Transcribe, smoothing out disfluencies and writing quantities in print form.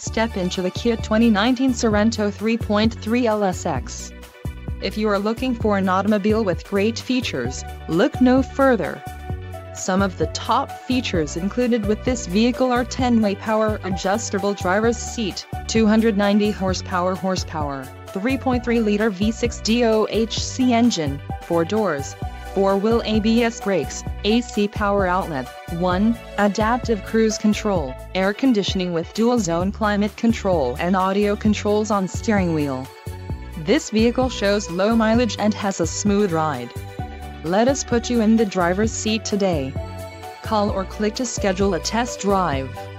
Step into the Kia 2019 Sorento 3.3 LSX. If you are looking for an automobile with great features, look no further. Some of the top features included with this vehicle are 10-way power adjustable driver's seat, 290 horsepower, 3.3-liter V6 DOHC engine, 4 doors, 4-wheel ABS brakes, AC power outlet, 1, adaptive cruise control, air conditioning with dual-zone climate control and audio controls on steering wheel. This vehicle shows low mileage and has a smooth ride. Let us put you in the driver's seat today. Call or click to schedule a test drive.